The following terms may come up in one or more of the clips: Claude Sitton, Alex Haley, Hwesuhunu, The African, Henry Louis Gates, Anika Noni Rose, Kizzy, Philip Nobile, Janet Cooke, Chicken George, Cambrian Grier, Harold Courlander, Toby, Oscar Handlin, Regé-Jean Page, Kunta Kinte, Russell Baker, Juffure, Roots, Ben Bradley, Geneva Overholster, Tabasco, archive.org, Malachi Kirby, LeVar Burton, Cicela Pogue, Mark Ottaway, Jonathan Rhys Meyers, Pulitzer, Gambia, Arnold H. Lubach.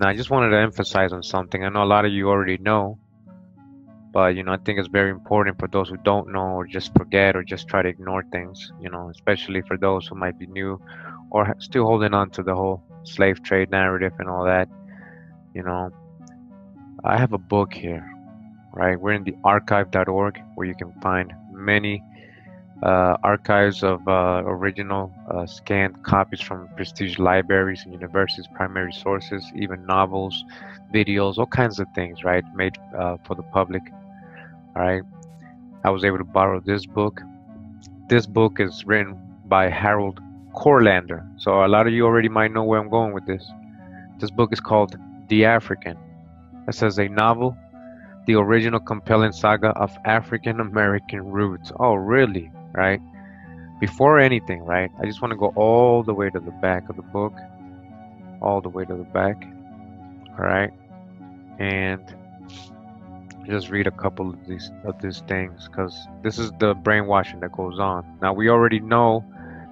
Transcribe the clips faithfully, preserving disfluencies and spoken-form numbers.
Now, I just wanted to emphasize on something. I know a lot of you already know, but, you know, I think it's very important for those who don't know or just forget or just try to ignore things, you know, especially for those who might be new or still holding on to the whole slave trade narrative and all that. You know, I have a book here, right? We're in the archive dot org, where you can find many uh, archives of uh, original uh, scanned copies from prestigious libraries and universities, primary sources, even novels, videos, all kinds of things, right? Made uh, for the public, all right? I was able to borrow this book. This book is written by Harold Courlander. So a lot of you already might know where I'm going with this. This book is called The African. It says a novel, the original compelling saga of African-American roots. Oh, really? Right? Before anything, right? I just want to go all the way to the back of the book. All the way to the back. All right? And just read a couple of these, of these things, because this is the brainwashing that goes on. Now, we already know.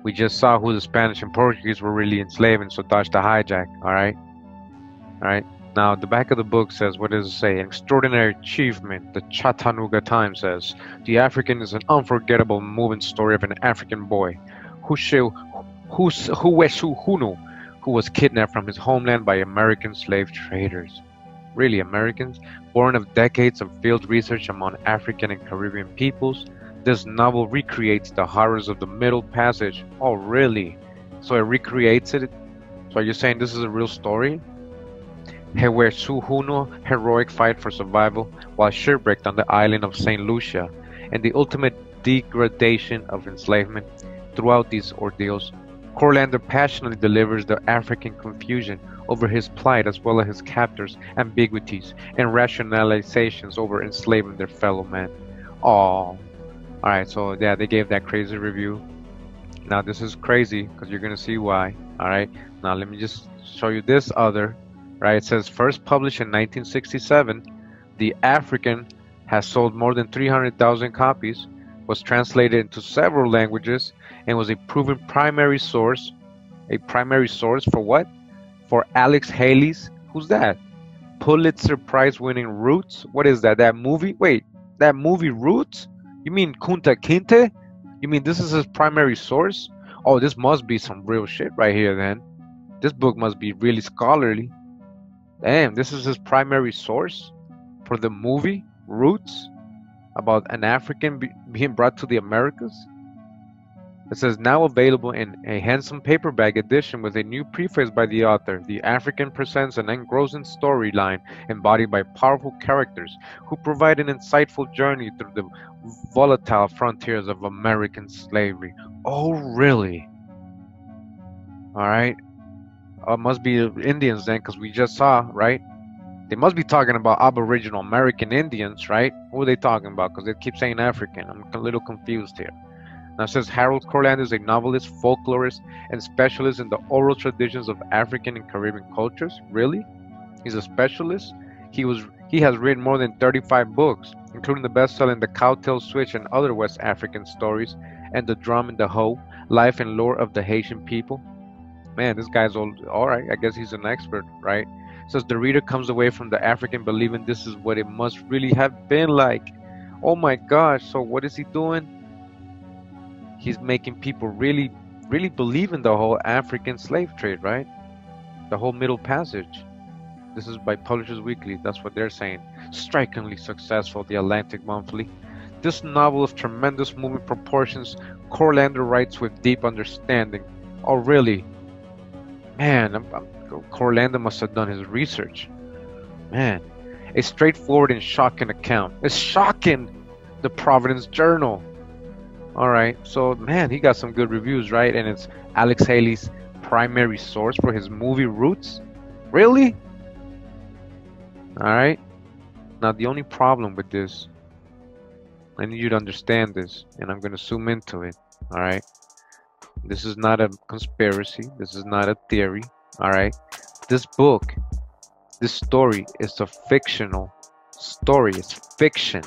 We just saw who the Spanish and Portuguese were really enslaving, so dodge the hijack, all right? All right. Now, the back of the book says, what does it say? An extraordinary achievement, the Chattanooga Times says. The African is an unforgettable moving story of an African boy, Hwesuhunu, who was kidnapped from his homeland by American slave traders. Really, Americans? Born of decades of field research among African and Caribbean peoples, this novel recreates the horrors of the Middle Passage. Oh, really? So it recreates it? So are you saying this is a real story? Hwesuhunu, heroic fight for survival while shipwrecked on the island of Saint Lucia, and the ultimate degradation of enslavement. Throughout these ordeals, Courlander passionately delivers the African confusion over his plight, as well as his captors' ambiguities and rationalizations over enslaving their fellow men. Aww. Alright, so yeah, they gave that crazy review. Now this is crazy, because you're going to see why. Alright, now let me just show you this other. Right, it says, first published in nineteen sixty-seven, The African has sold more than three hundred thousand copies, was translated into several languages, and was a proven primary source. A primary source for what? For Alex Haley's, who's that? Pulitzer Prize winning Roots? What is that? That movie? Wait, that movie Roots? You mean Kunta Kinte? You mean this is his primary source? Oh, this must be some real shit right here then. This book must be really scholarly. Damn, this is his primary source for the movie Roots, about an African be being brought to the Americas. It says, now available in a handsome paperback edition with a new preface by the author, The African presents an engrossing storyline embodied by powerful characters who provide an insightful journey through the volatile frontiers of American slavery. Oh, really? All right. Uh, must be Indians then, because we just saw, right? They must be talking about Aboriginal American Indians, right? Who are they talking about? Because they keep saying African. I'm a little confused here. Now it says, Harold Courlander is a novelist, folklorist, and specialist in the oral traditions of African and Caribbean cultures. Really? He's a specialist? He was. He has written more than thirty-five books, including the best-selling The Cowtail Switch and Other West African Stories, and The Drum and the Hoe, Life and Lore of the Haitian People. Man, this guy's old. All right, I guess he's an expert, right? Says the reader comes away from The African believing this is what it must really have been like. Oh my gosh, so what is he doing? He's making people really, really believe in the whole African slave trade, right? The whole Middle Passage. This is by Publishers Weekly. That's what they're saying. Strikingly successful, The Atlantic Monthly. This novel of tremendous moving proportions, Courlander writes with deep understanding. Oh, really? Man, I'm, I'm, Courlander must have done his research. Man, a straightforward and shocking account. It's shocking! The Providence Journal. Alright, so man, he got some good reviews, right? And it's Alex Haley's primary source for his movie Roots? Really? Alright. Now, the only problem with this, I need you to understand this, and I'm going to zoom into it. Alright? This is not a conspiracy. This is not a theory. All right. This book, this story is a fictional story. It's fiction.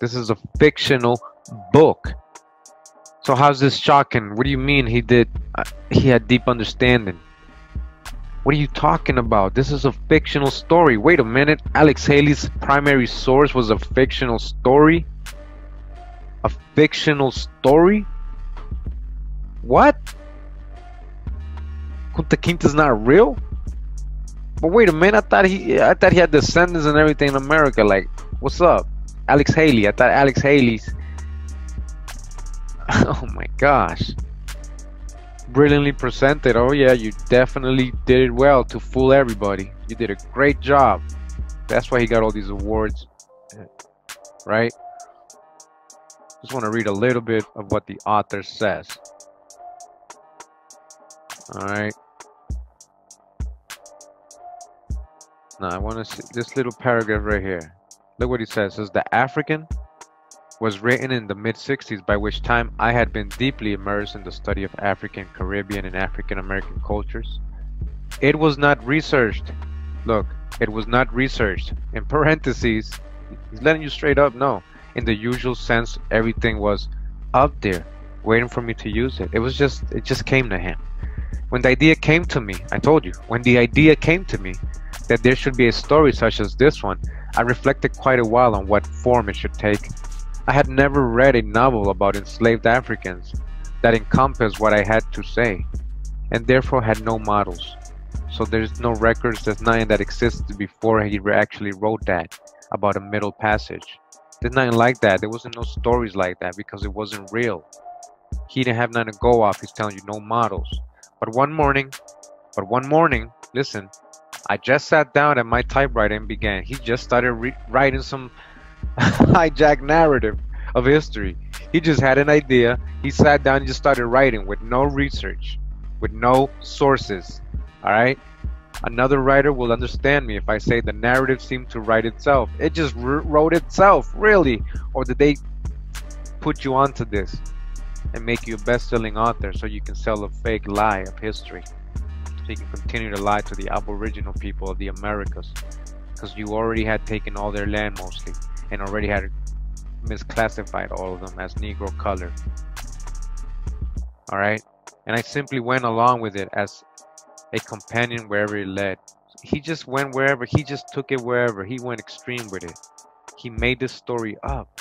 This is a fictional book. So how's this shocking? What do you mean he did? Uh, he had deep understanding. What are you talking about? This is a fictional story. Wait a minute. Alex Haley's primary source was a fictional story? A fictional story? What? Kunta Kinte is not real? But wait a minute, I thought he I thought he had descendants and everything in America. Like, what's up? Alex Haley. I thought Alex Haley's oh my gosh. Brilliantly presented. Oh yeah, you definitely did it well to fool everybody. You did a great job. That's why he got all these awards, right? Just want to read a little bit of what the author says. All right. Now I want to see this little paragraph right here. Look what he says. It says, "The African was written in the mid sixties, by which time I had been deeply immersed in the study of African, Caribbean, and African American cultures. It was not researched." Look, it was not researched. In parentheses, he's letting you straight up know. In the usual sense, everything was up there, waiting for me to use it. It was just, it just came to him. When the idea came to me, I told you, when the idea came to me that there should be a story such as this one, I reflected quite a while on what form it should take. I had never read a novel about enslaved Africans that encompassed what I had to say, and therefore had no models. So there's no records, there's nothing that existed before he actually wrote that about a middle passage. There's nothing like that. There wasn't no stories like that because it wasn't real. He didn't have nothing to go off. He's telling you, no models. But one morning, but one morning, listen, I just sat down at my typewriter and began. He just started re writing some hijack narrative of history. He just had an idea. He sat down and just started writing with no research, with no sources. All right, another writer will understand me if I say the narrative seemed to write itself. It just wrote itself, really? Or did they put you onto this and make you a best-selling author so you can sell a fake lie of history, so you can continue to lie to the aboriginal people of the Americas, because you already had taken all their land mostly, and already had misclassified all of them as Negro color. All right, and I simply went along with it as a companion wherever it led. He just went wherever, he just took it wherever, he went extreme with it. He made this story up.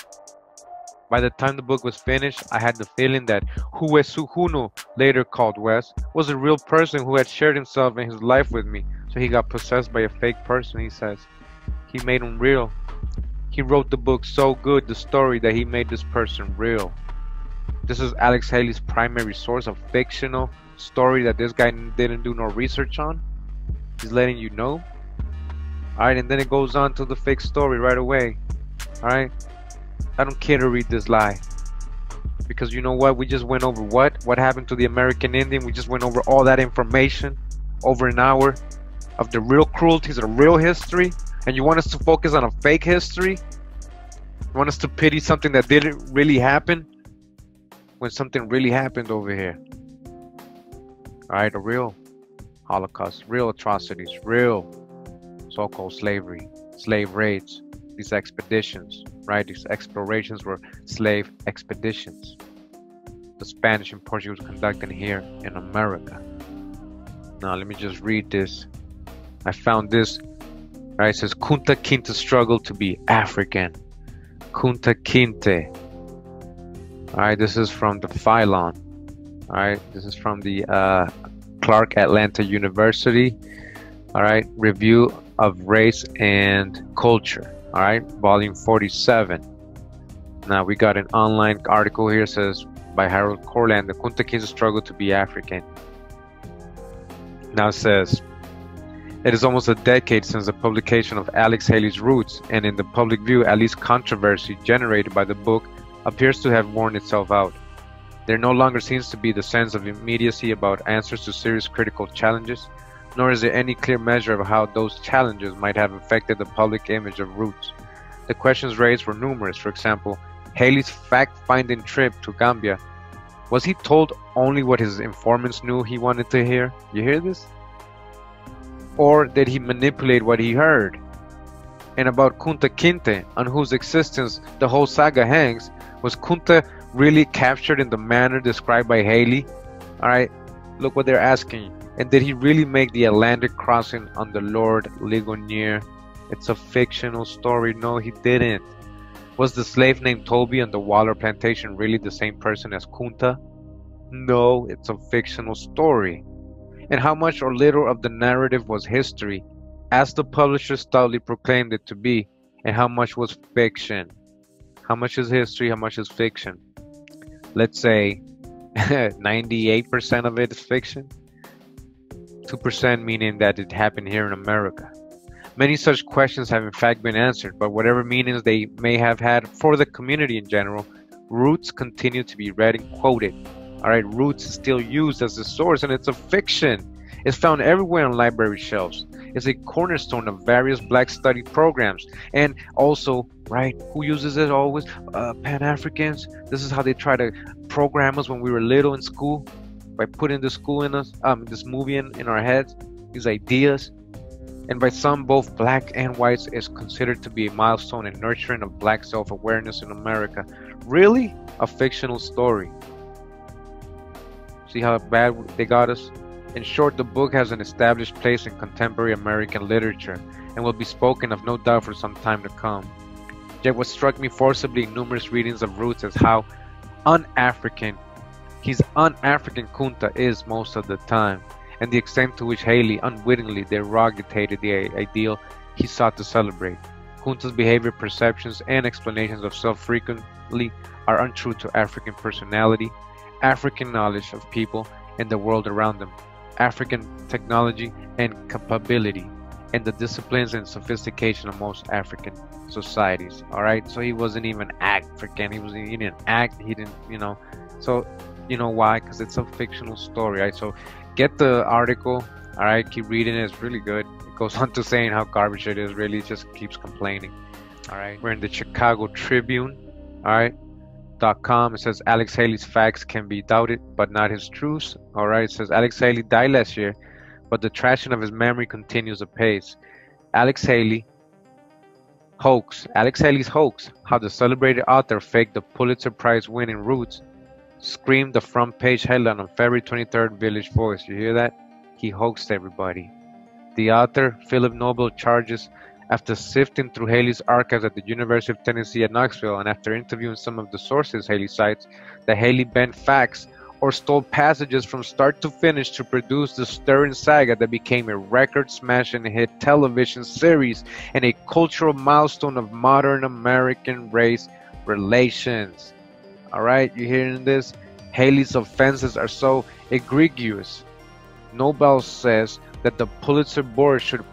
By the time the book was finished, I had the feeling that Hwesuhunu, later called Wes, was a real person who had shared himself and his life with me. So he got possessed by a fake person, he says. He made him real. He wrote the book so good, the story, that he made this person real. This is Alex Haley's primary source, of fictional story that this guy didn't do no research on. He's letting you know. Alright, and then it goes on to the fake story right away. Alright, I don't care to read this lie, because you know what, we just went over what what happened to the American Indian. We just went over all that information over an hour of the real cruelties of real history. And you want us to focus on a fake history? You want us to pity something that didn't really happen? When something really happened over here. Alright, a real Holocaust, real atrocities, real so-called slavery, slave raids, these expeditions, right? These explorations were slave expeditions. The Spanish and Portuguese conducting here in America. Now, let me just read this. I found this. All right, it says, Kunta Kinte struggled to be African. Kunta Kinte. All right, this is from the Phylon. All right, this is from the uh, Clark Atlanta University. All right, Review of Race and Culture. All right, volume forty-seven. Now we got an online article here. It says, by Harold Courlander, Kunta Kinte struggled to be African. Now it says, it is almost a decade since the publication of Alex Haley's Roots, and in the public view, at least controversy generated by the book appears to have worn itself out. There no longer seems to be the sense of immediacy about answers to serious critical challenges, nor is there any clear measure of how those challenges might have affected the public image of Roots. The questions raised were numerous. For example, Haley's fact-finding trip to Gambia. Was he told only what his informants knew he wanted to hear? You hear this? Or did he manipulate what he heard? And about Kunta Kinte, on whose existence the whole saga hangs, was Kunta really captured in the manner described by Haley? Alright, look what they're asking. And did he really make the Atlantic crossing on the Lord Ligonier? It's a fictional story. No, he didn't. Was the slave named Toby on the Waller plantation really the same person as Kunta? No, it's a fictional story. And how much or little of the narrative was history, as the publisher stoutly proclaimed it to be, and how much was fiction? How much is history? How much is fiction? Let's say ninety-eight percent of it is fiction. two percent meaning that it happened here in America. Many such questions have in fact been answered, but whatever meanings they may have had for the community in general, Roots continue to be read and quoted. Alright, Roots is still used as a source, and it's a fiction. It's found everywhere on library shelves. It's a cornerstone of various black study programs. And also, right, who uses it always? Uh, Pan-Africans. This is how they try to program us when we were little in school, by putting this school in us, um, this movie in, in our heads, these ideas. And by some, both black and whites, is considered to be a milestone in nurturing of black self-awareness in America. Really? A fictional story. See how bad they got us? In short, the book has an established place in contemporary American literature and will be spoken of no doubt for some time to come. Yet what struck me forcibly in numerous readings of Roots is how un-African, he's un-African Kunta is most of the time, and the extent to which Haley unwittingly derogated the ideal he sought to celebrate. Kunta's behavior, perceptions, and explanations of self frequently are untrue to African personality, African knowledge of people and the world around them, African technology and capability, and the disciplines and sophistication of most African societies. All right, so he wasn't even African. He was he didn't act. He didn't, you know. So you know why? Because it's a fictional story, right? So get the article. All right, keep reading it. It's really good. It goes on to saying how garbage it is. Really, it just keeps complaining. All right, we're in the Chicago Tribune. All right. It says Alex Haley's facts can be doubted, but not his truths. All right, it says Alex Haley died last year, but the trashing of his memory continues apace. Alex Haley hoax. Alex Haley's hoax. How the celebrated author faked the Pulitzer Prize-winning Roots, screamed the front page headline on February twenty-third, Village Voice. You hear that? He hoaxed everybody. The author, Philip Nobile, charges. After sifting through Haley's archives at the University of Tennessee at Knoxville and after interviewing some of the sources Haley cites, that Haley bent facts or stole passages from start to finish to produce the stirring saga that became a record-smashing hit television series and a cultural milestone of modern American race relations. All right, you hearing this? Haley's offenses are so egregious. Nobile says that the Pulitzer Board should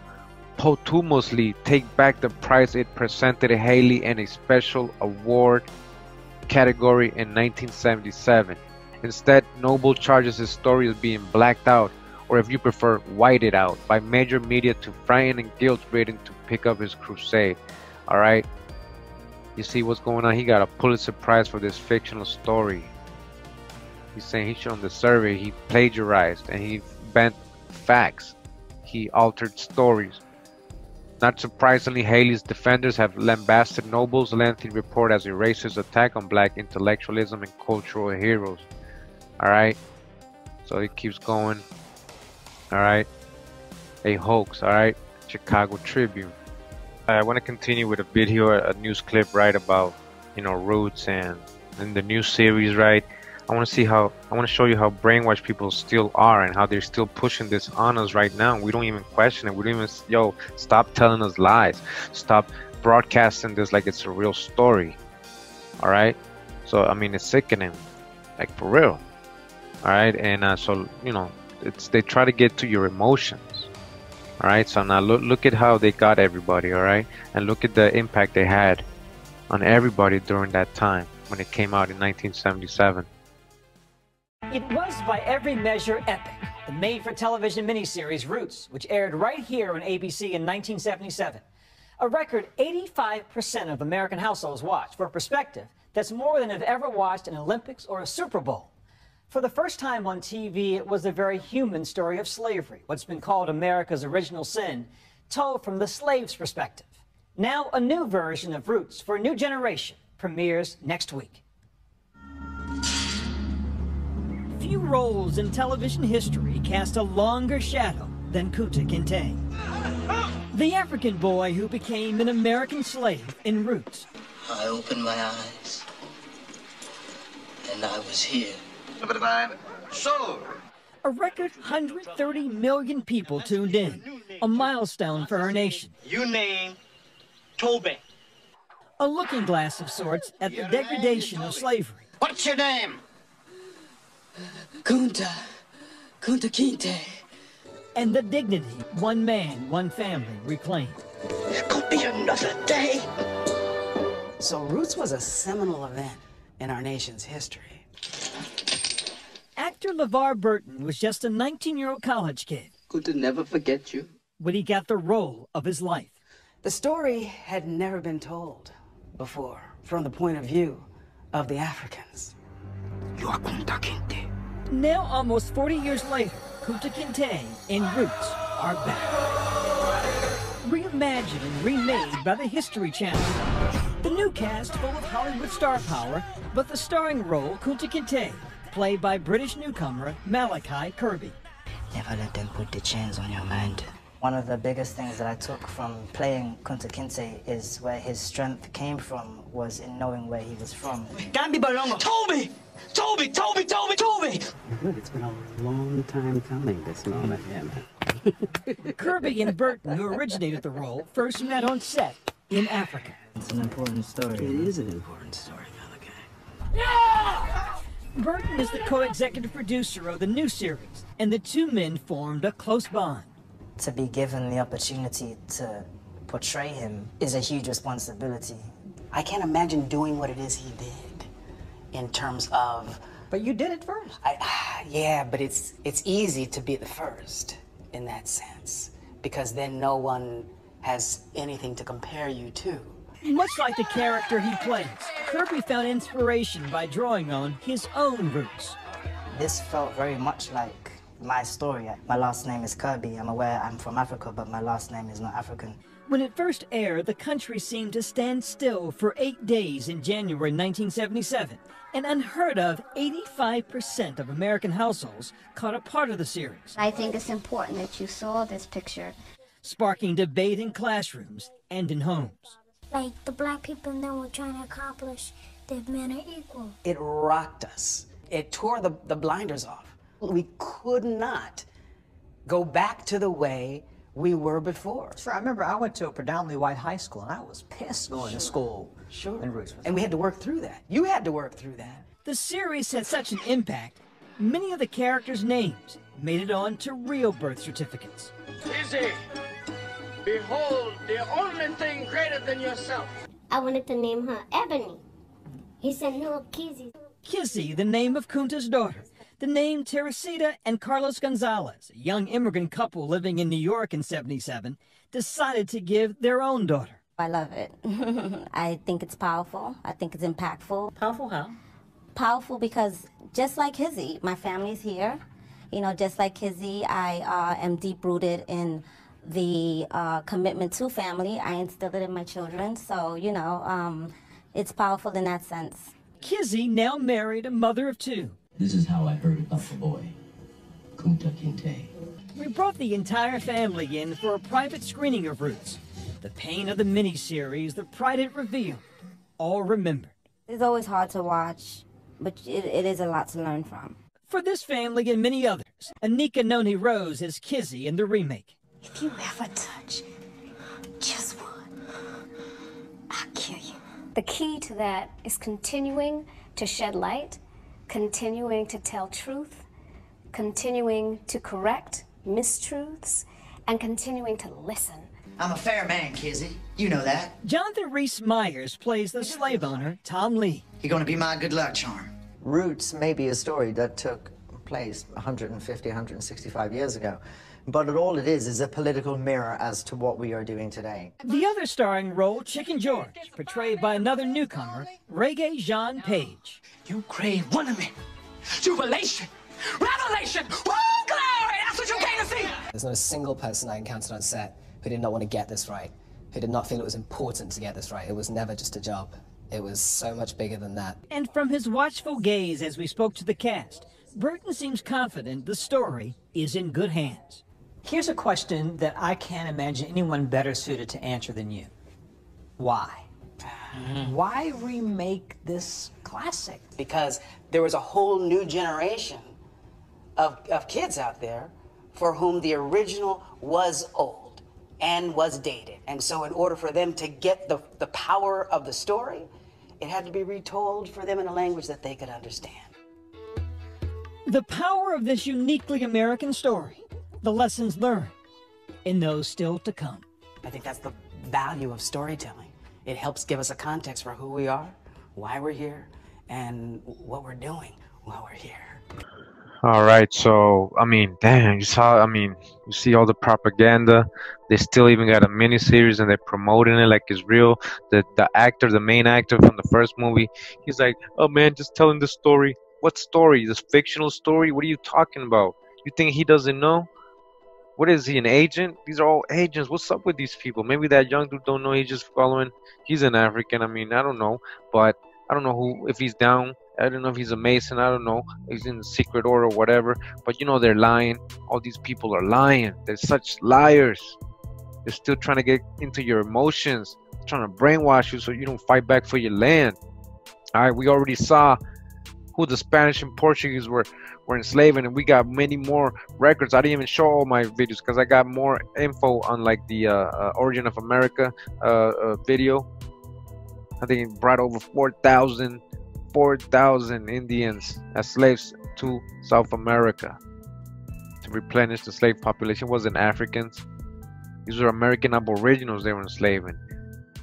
posthumously take back the prize it presented Haley in a special award category in nineteen seventy-seven. Instead, Noble charges his story as being blacked out, or if you prefer, whited out, by major media to frighten and guilt-ridden to pick up his crusade. Alright, you see what's going on? He got a Pulitzer Prize for this fictional story. He's saying he should on the survey, he plagiarized and he bent facts. He altered stories. Not surprisingly, Haley's defenders have lambasted Noble's lengthy report as a racist attack on black intellectualism and cultural heroes. Alright, so it keeps going. Alright, a hoax. Alright, Chicago Tribune. I want to continue with a video, a news clip, right, about, you know, Roots and, and the new series, right? I want to see how, I want to show you how brainwashed people still are and how they're still pushing this on us right now. We don't even question it. We don't even, yo, stop telling us lies. Stop broadcasting this like it's a real story. All right. So, I mean, it's sickening, like for real. All right. And uh, so, you know, it's, they try to get to your emotions. All right. So now look, look at how they got everybody. All right. And look at the impact they had on everybody during that time when it came out in nineteen seventy-seven. It was, by every measure, epic. The made-for-television miniseries Roots, which aired right here on A B C in nineteen seventy-seven. A record eighty-five percent of American households watched. For perspective, that's more than have ever watched an Olympics or a Super Bowl. For the first time on T V, it was the very human story of slavery, what's been called America's original sin, told from the slave's perspective. Now, a new version of Roots for a new generation premieres next week. Few roles in television history cast a longer shadow than Kunta Kinte. The African boy who became an American slave in Roots. I opened my eyes, and I was here. A record one hundred thirty million people tuned in, a milestone for our nation. You name Toby. A looking glass of sorts at the degradation of slavery. What's your name? Kunta. Kunta Kinte. And the dignity one man, one family reclaimed. There could be another day. So Roots was a seminal event in our nation's history. Actor LeVar Burton was just a nineteen-year-old college kid. Kunta never forget you. When he got the role of his life. The story had never been told before from the point of view of the Africans. You are Kunta Kinte. Now, almost forty years later, Kunta Kinte and Roots are back. Reimagined and remade by the History Channel. The new cast full of Hollywood star power, but the starring role, Kunta Kinte, played by British newcomer Malachi Kirby. Never let them put the chains on your mind. One of the biggest things that I took from playing Kunta Kinte is where his strength came from was in knowing where he was from. Gambi Balongo! Toby! Toby! Toby! Toby! Toby! Look, it's been a long time coming, this moment, yeah, man. Kirby and Burton, who originated the role, first met on set in Africa. It's an important story. It is an important story, Malachi. Yeah! Burton is the co-executive producer of the new series, and the two men formed a close bond. To be given the opportunity to portray him is a huge responsibility. I can't imagine doing what it is he did in terms of... But you did it first. I, yeah, but it's, it's easy to be the first in that sense, because then no one has anything to compare you to. Much like the character he plays, Kirby found inspiration by drawing on his own roots. This felt very much like my story. My last name is Kirby. I'm aware I'm from Africa, but my last name is not African. When it first aired, the country seemed to stand still for eight days in January nineteen seventy-seven. An unheard of eighty-five percent of American households caught a part of the series. I think it's important that you saw this picture. Sparking debate in classrooms and in homes. Like, the black people know we're trying to accomplish that men are equal. It rocked us. It tore the, the blinders off. We could not go back to the way we were before. Sure, I remember I went to a predominantly white high school, and I was pissed going sure. to school. Sure. And, and we had to work through that. You had to work through that. The series had such an impact, many of the characters' names made it on to real birth certificates. Kizzy, behold the only thing greater than yourself. I wanted to name her Ebony. He said, no, Kizzy. Kizzy, the name of Kunta's daughter. The name Teresita and Carlos Gonzalez, a young immigrant couple living in New York in seventy-seven, decided to give their own daughter. I love it. I think it's powerful. I think it's impactful. Powerful how? Powerful because just like Kizzy, my family's here. You know, just like Kizzy, I uh, am deep-rooted in the uh, commitment to family. I instilled it in my children, so, you know, um, it's powerful in that sense. Kizzy, now married, a mother of two. This is how I heard about the boy, Kunta Kinte. We brought the entire family in for a private screening of Roots. The pain of the miniseries, the pride it revealed, all remembered. It's always hard to watch, but it, it is a lot to learn from. For this family and many others, Anika Noni Rose is Kizzy in the remake. If you ever touch just one, I'll kill you. The key to that is continuing to shed light, continuing to tell truth, continuing to correct mistruths, and continuing to listen. I'm a fair man, Kizzy. You know that. Jonathan Rhys Meyers plays the slave owner, Tom Lee. You're gonna be my good luck charm. Roots may be a story that took place one hundred fifty, one hundred sixty-five years ago, but all it is is a political mirror as to what we are doing today. The other starring role, Chicken George, portrayed by another newcomer, Regé-Jean Page. You crave wonderment, jubilation, revelation, whoa, glory! That's what you came to see! There's not a single person I encountered on set who did not want to get this right, who did not feel it was important to get this right. It was never just a job. It was so much bigger than that. And from his watchful gaze as we spoke to the cast, Burton seems confident the story is in good hands. Here's a question that I can't imagine anyone better suited to answer than you. Why? Mm-hmm. Why remake this classic? Because there was a whole new generation of, of kids out there for whom the original was old and was dated. And so in order for them to get the, the power of the story, it had to be retold for them in a language that they could understand. The power of this uniquely American story, the lessons learned, and those still to come. I think that's the value of storytelling. It helps give us a context for who we are, why we're here, and what we're doing while we're here. All right, so, I mean, dang, you saw, I mean, you see all the propaganda. They still even got a miniseries and they're promoting it like it's real. The, the actor, the main actor from the first movie, he's like, oh man, just telling the story. What story? This fictional story? What are you talking about? You think he doesn't know? What is he, an agent? These are all agents. What's up with these people? Maybe that young dude don't know. He's just following. He's an African. I mean, I don't know. But I don't know who, if he's down. I don't know if he's a Mason. I don't know. He's in the secret order or whatever. But, you know, they're lying. All these people are lying. They're such liars. They're still trying to get into your emotions. They're trying to brainwash you so you don't fight back for your land. All right, we already saw who the Spanish and Portuguese were were enslaving, and we got many more records. I didn't even show all my videos because I got more info on like the uh, uh, Origin of America uh, uh, video. I think it brought over four thousand Indians as slaves to South America to replenish the slave population. It wasn't Africans. These were American aboriginals they were enslaving.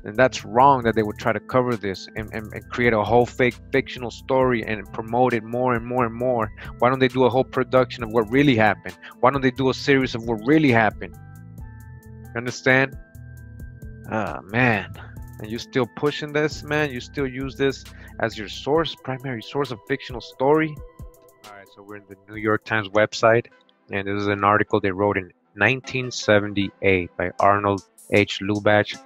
And that's wrong that they would try to cover this and, and, and create a whole fake fictional story and promote it more and more and more. Why don't they do a whole production of what really happened? Why don't they do a series of what really happened? You understand? Ah, man. And you still pushing this, man? You still use this as your source, primary source of fictional story? All right, so we're in the New York Times website, and this is an article they wrote in nineteen seventy-eight by Arnold H. Lubach.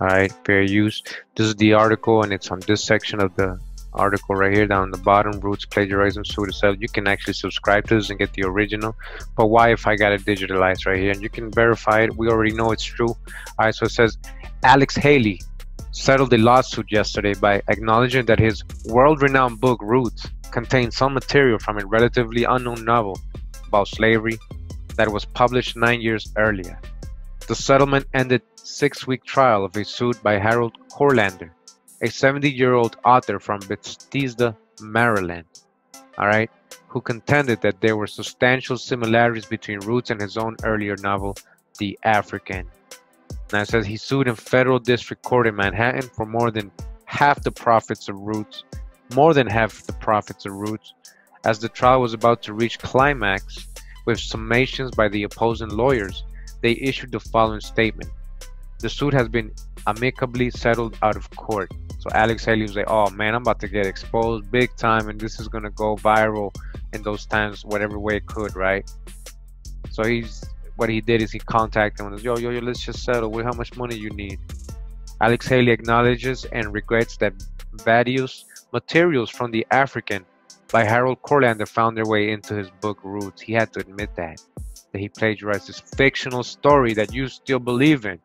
All right, fair use. This is the article, and it's on this section of the article right here down the bottom. Roots, plagiarism, suicide. You can actually subscribe to this and get the original. But why if I got it digitalized right here? And you can verify it. We already know it's true. All right, so it says Alex Haley settled a lawsuit yesterday by acknowledging that his world-renowned book Roots contained some material from a relatively unknown novel about slavery that was published nine years earlier. The settlement ended six-week trial of a suit by Harold Courlander, a seventy-year-old author from Bethesda, Maryland, all right, who contended that there were substantial similarities between Roots and his own earlier novel, The African. Now it says he sued in federal district court in Manhattan for more than half the profits of Roots, more than half the profits of Roots, as the trial was about to reach climax with summations by the opposing lawyers. They issued the following statement. The suit has been amicably settled out of court. So Alex Haley was like, oh man, I'm about to get exposed big time and this is going to go viral in those times, whatever way it could, right? So he's, what he did is he contacted him and was, yo, yo, yo, let's just settle. Well, how much money you need? Alex Haley acknowledges and regrets that various materials from The African by Harold Courlander found their way into his book Roots. He had to admit that, that he plagiarized this fictional story that you still believe in.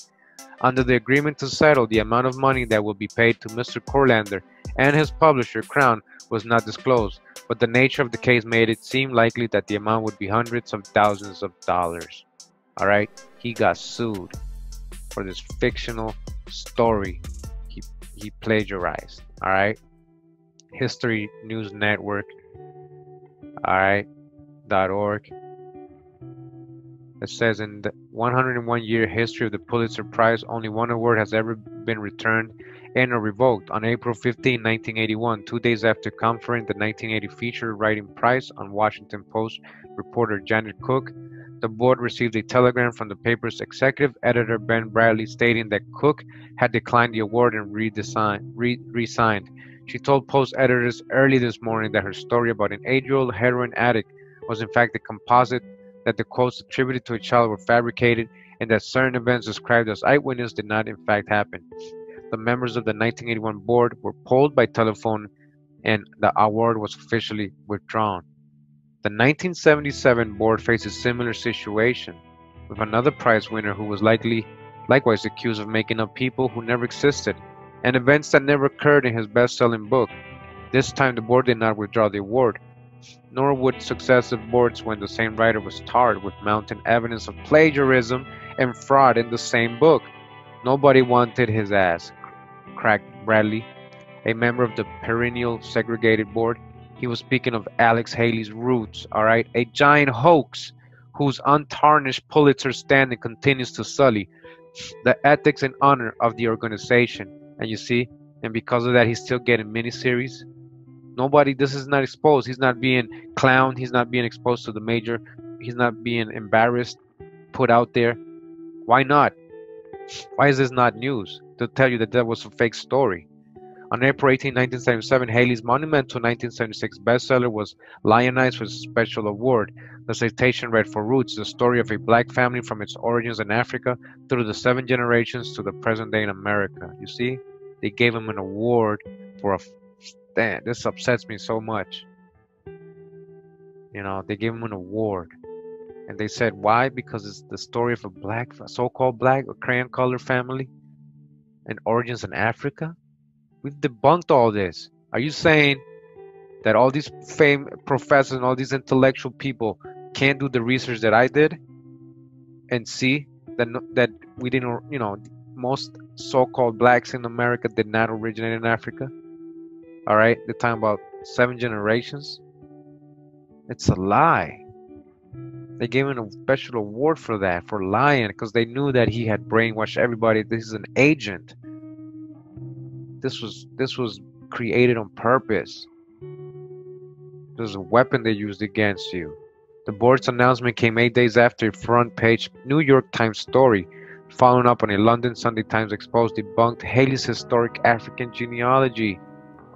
Under the agreement to settle, the amount of money that will be paid to Mister Courlander and his publisher, Crown, was not disclosed, but the nature of the case made it seem likely that the amount would be hundreds of thousands of dollars. All right, he got sued for this fictional story he, he plagiarized. All right, History News Network, all right, .org. It says in the one hundred one year history of the Pulitzer Prize, only one award has ever been returned and or revoked. On April fifteenth, nineteen eighty-one, two days after conferring the nineteen eighty feature writing prize on Washington Post reporter Janet Cooke, the board received a telegram from the paper's executive editor Ben Bradley stating that Cooke had declined the award and re-signed. She told Post editors early this morning that her story about an eight-year-old heroin addict was in fact a composite, that the quotes attributed to a child were fabricated, and that certain events described as eyewitness did not in fact happen. The members of the nineteen eighty-one board were polled by telephone, and the award was officially withdrawn. The nineteen seventy-seven board faced a similar situation, with another prize winner who was likely likewise accused of making up people who never existed and events that never occurred in his best-selling book. This time the board did not withdraw the award, nor would successive boards when the same writer was tarred with mounting evidence of plagiarism and fraud in the same book. Nobody wanted his ass, cracked Bradley, a member of the perennial segregated board. He was speaking of Alex Haley's Roots, all right, a giant hoax whose untarnished Pulitzer standing continues to sully the ethics and honor of the organization. And you see, and because of that, he's still getting miniseries. Nobody, this is not exposed. He's not being clowned. He's not being exposed to the major. He's not being embarrassed, put out there. Why not? Why is this not news? To tell you that that was a fake story. On April eighteenth, nineteen seventy-seven, Haley's monumental nineteen seventy-six bestseller was lionized with a special award. The citation read for Roots, the story of a black family from its origins in Africa through the seven generations to the present day in America. You see, they gave him an award for a... Damn, this upsets me so much. You know, they gave him an award. And they said, why? Because it's the story of a black, so-called black or crayon color family and origins in Africa? We've debunked all this. Are you saying that all these fame professors and all these intellectual people can't do the research that I did and see that that we didn't, you know, most so-called blacks in America did not originate in Africa? All right, they're talking about seven generations. It's a lie. They gave him a special award for that, for lying, because they knew that he had brainwashed everybody. This is an agent. This was this was created on purpose. There's a weapon they used against you. The board's announcement came eight days after a front-page New York Times story, following up on a London Sunday Times Exposed debunked Haley's historic African genealogy.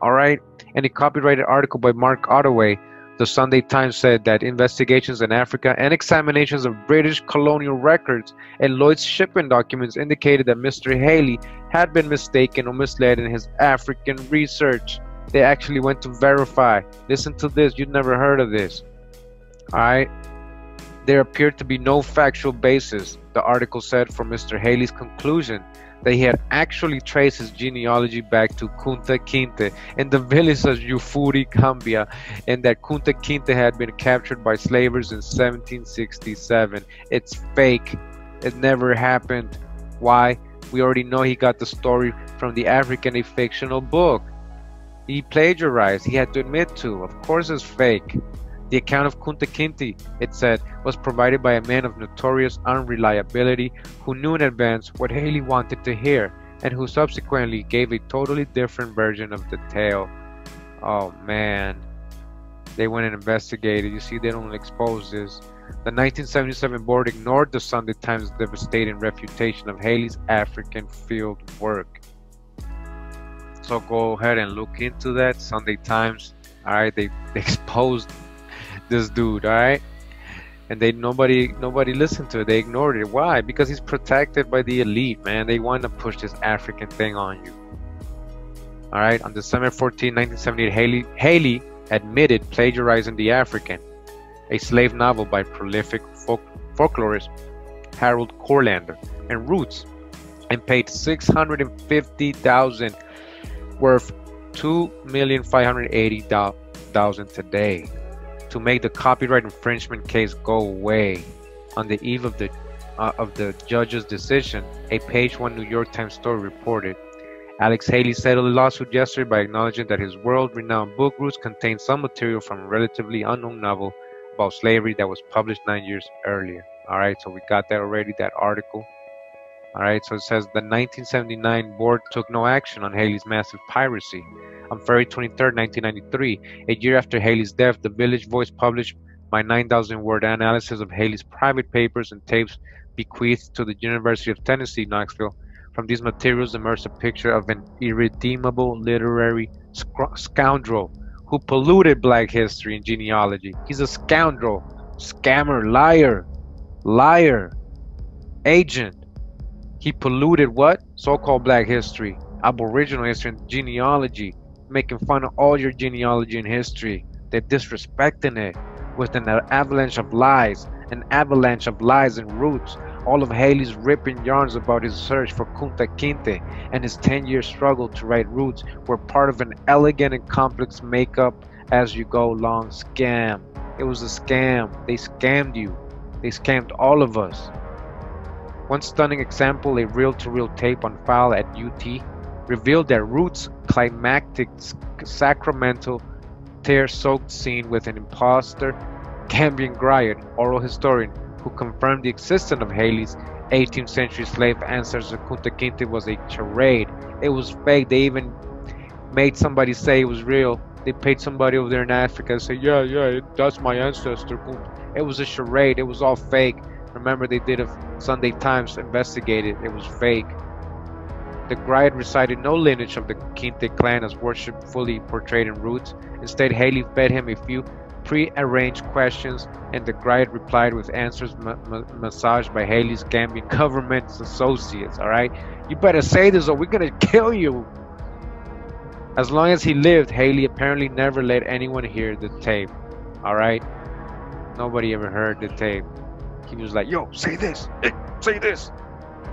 All right, and a copyrighted article by Mark Ottaway. The Sunday Times said that investigations in Africa and examinations of British colonial records and Lloyd's shipping documents indicated that Mister Haley had been mistaken or misled in his African research. They actually went to verify. Listen to this. You've never heard of this. All right. There appeared to be no factual basis, the article said, for Mister Haley's conclusion that he had actually traced his genealogy back to Kunta Kinte in the village of Juffure, Gambia, and that Kunta Kinte had been captured by slavers in seventeen sixty-seven. It's fake. It never happened. Why? We already know he got the story from The African, a fictional book. He plagiarized. He had to admit to. Of course it's fake. The account of Kunta Kinte, it said, was provided by a man of notorious unreliability who knew in advance what Haley wanted to hear and who subsequently gave a totally different version of the tale. Oh man, they went and investigated. You see, they don't expose this. The nineteen seventy-seven board ignored the Sunday Times' devastating refutation of Haley's African field work. So go ahead and look into that, Sunday Times. All right, they, they exposed this dude, all right, and they nobody nobody listened to it. They ignored it. Why? Because he's protected by the elite, man. They want to push this African thing on you. All right, on December fourteenth, nineteen seventy-eight, Haley Haley admitted plagiarizing The African, a slave novel by prolific folk, folklorist Harold Courlander, and Roots, and paid six hundred and fifty thousand, worth two million five hundred eighty thousand today, to make the copyright infringement case go away. On the eve of the uh, of the judge's decision, a Page One New York Times story reported, Alex Haley settled a lawsuit yesterday by acknowledging that his world-renowned book Roots contained some material from a relatively unknown novel about slavery that was published nine years earlier. All right, so we got that already, that article. All right, so it says the nineteen seventy-nine board took no action on Haley's massive piracy. On February twenty-third, nineteen ninety-three, a year after Haley's death, the Village Voice published my nine thousand word analysis of Haley's private papers and tapes bequeathed to the University of Tennessee, Knoxville. From these materials emerged a picture of an irredeemable literary sc scoundrel who polluted black history and genealogy. He's a scoundrel, scammer, liar, liar, agent. He polluted what? So-called black history, aboriginal history, and genealogy. Making fun of all your genealogy and history. They're disrespecting it. with an avalanche of lies, an avalanche of lies and Roots, all of Haley's ripping yarns about his search for Kunta Kinte and his ten-year struggle to write Roots were part of an elegant and complex make-up-as-you-go-along scam. It was a scam. They scammed you. They scammed all of us. One stunning example, a reel-to-reel tape on file at U T, revealed that Roots' climactic Sacramento tear-soaked scene with an imposter, Cambrian Grier, oral historian, who confirmed the existence of Haley's eighteenth century slave ancestor Kunta Kinte was a charade. It was fake. They even made somebody say it was real. They paid somebody over there in Africa to say, yeah, yeah, that's my ancestor. It was a charade. It was all fake. Remember, they did a Sunday Times investigated. It was fake. The Grier recited no lineage of the Kinte clan as worshipped fully portrayed in Roots. Instead, Haley fed him a few pre-arranged questions, and the Grier replied with answers ma ma massaged by Haley's Gambian government associates. All right, you better say this or we're gonna kill you. As long as he lived, Haley apparently never let anyone hear the tape. All right, nobody ever heard the tape. He was like, yo, say this, hey, say this.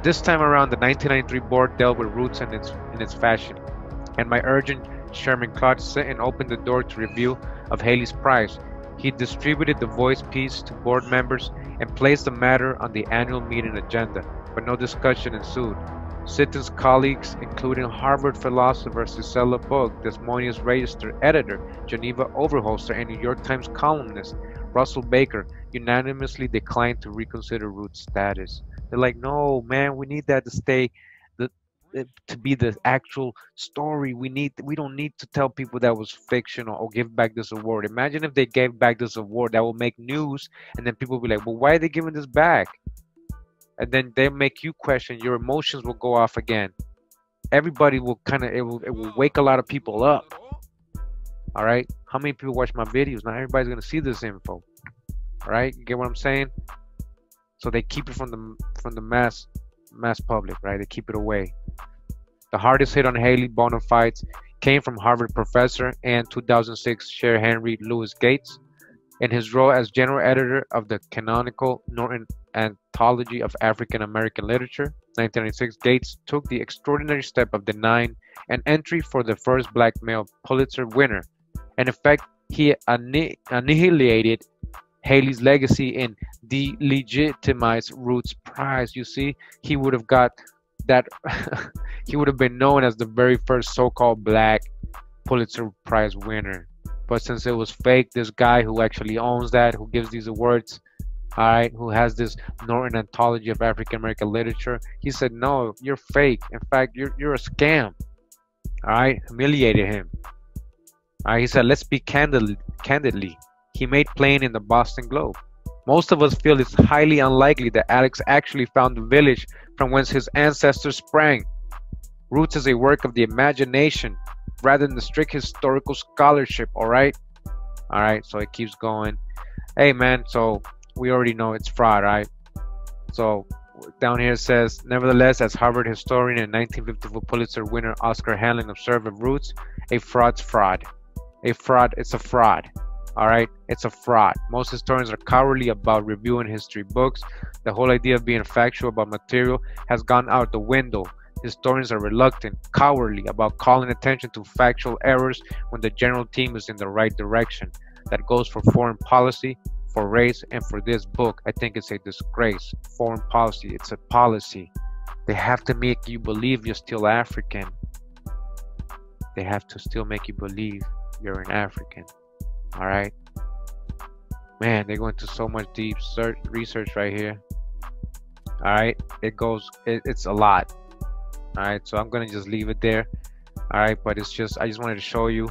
This time around, the nineteen ninety-three board dealt with Roots in its in its fashion, and my urgent Chairman Claude Sitton opened the door to review of Haley's prize. He distributed the voice piece to board members and placed the matter on the annual meeting agenda, but no discussion ensued. Sitton's colleagues, including Harvard philosopher Cicela Pogue, Des Moines Register editor Geneva Overholster, and New York Times columnist Russell Baker, unanimously declined to reconsider Roots' status. They're like, no, man, we need that to stay, the, to be the actual story. We need, we don't need to tell people that was fictional or give back this award. Imagine if they gave back this award, that will make news, and then people will be like, well, why are they giving this back? And then they make you question. Your emotions will go off again. Everybody will kind of, it will, it will wake a lot of people up. All right, how many people watch my videos? Not everybody's gonna see this info. All right, you get what I'm saying? So they keep it from the from the mass mass public, right? They keep it away. The hardest hit on Haley bona fides came from Harvard professor and two thousand six Chair Henry Louis Gates, in his role as general editor of the Canonical Norton Anthology of African American Literature. nineteen ninety-six, Gates took the extraordinary step of denying an entry for the first black male Pulitzer winner. In effect, he annihilated Haley's legacy and delegitimized Roots' prize. You see, he would have got that. He would have been known as the very first so-called black Pulitzer Prize winner. But since it was fake, this guy who actually owns that, who gives these awards, all right, who has this Norton Anthology of African American Literature, he said, no, you're fake. In fact, you're, you're a scam. All right, humiliated him. All right, he said, let's speak candid candidly. He made plain in the Boston Globe. Most of us feel it's highly unlikely that Alex actually found the village from whence his ancestors sprang. Roots is a work of the imagination rather than the strict historical scholarship, all right? All right, so it keeps going. Hey, man, so we already know it's fraud, right? So down here it says, nevertheless, as Harvard historian and nineteen fifty-four Pulitzer winner Oscar Handlin observed of Roots, a fraud's fraud. A fraud, it's a fraud. All right, it's a fraud. Most historians are cowardly about reviewing history books. The whole idea of being factual about material has gone out the window. Historians are reluctant, cowardly about calling attention to factual errors when the general theme is in the right direction. That goes for foreign policy, for race, and for this book. I think it's a disgrace. Foreign policy, it's a policy. They have to make you believe you're still African. They have to still make you believe you're an African. All right, man, they go into so much deep search research right here. All right, it goes, it, it's a lot. All right, so I'm gonna just leave it there. All right, but it's just, I just wanted to show you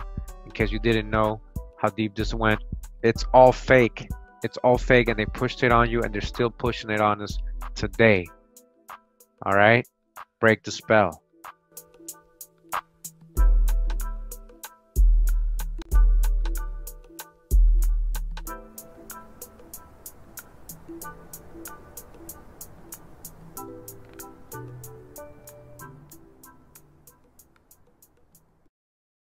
in case you didn't know how deep this went. It's all fake. It's all fake, and they pushed it on you, and they're still pushing it on us today. All right, break the spell.